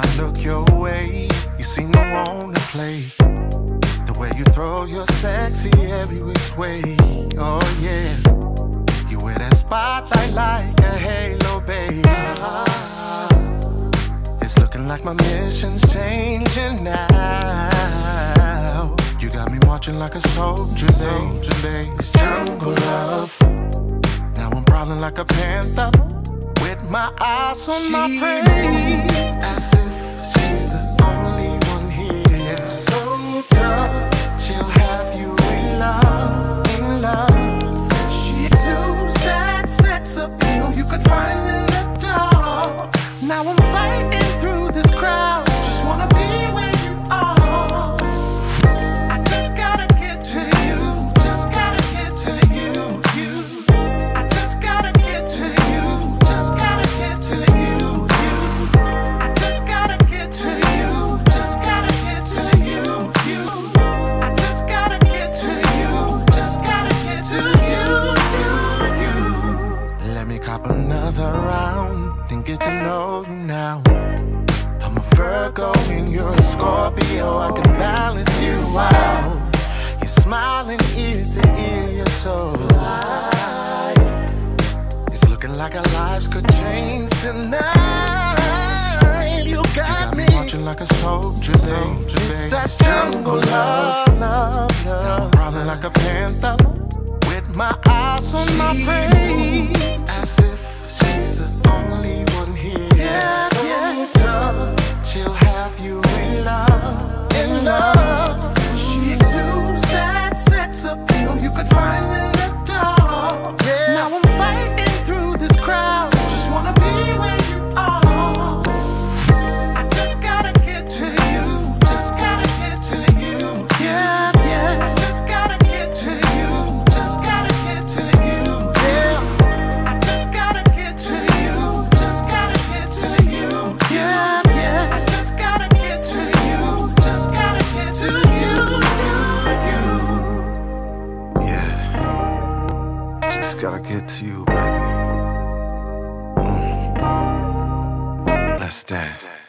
time I look your way, you seem to wanna play. The way you throw your sexy every which way, oh yeah. You wear that spotlight like a halo, baby. It's looking like my mission's changing now. You got me marching like a soldier, baby. It's jungle love. Now I'm prowling like a panther with my eyes on my prey. As if she's the only one here. So dumb, she'll have you in love, in love. She does that sex appeal you could find in the dark. Now I'm fighting through this crowd, just wanna be where you are. I just gotta get to you, just gotta get to you, you. I just gotta get to you, just gotta get to you, you. I just gotta get to you, just gotta get to you, you. I just gotta get to you, just gotta get to you, you. Let me cop another round and get to know you now. I'm a Virgo and you're a Scorpio, I can balance you out. You're smiling ear to ear, you're so light. It's looking like our lives could change tonight. You got me watching like a soldier, babe. It's that jungle love, love, love. Now I'm prowling like a panther with my eyes on my prey. As if she's the only one here. Yeah, so yeah. Dumb, she'll have you in love, in love. She exudes that sex appeal you could find in the dark. Yeah. Now I'm fighting through this crowd, just wanna be where you are. I just gotta get to you, just gotta get to you. Yeah, yeah. I just gotta get to you, just gotta get to you. Yeah. I just gotta get to you, just gotta get to you. Yeah, yeah. I just gotta get to you, just gotta get to you, you. Yeah. Just gotta get to you, baby. Let's dance.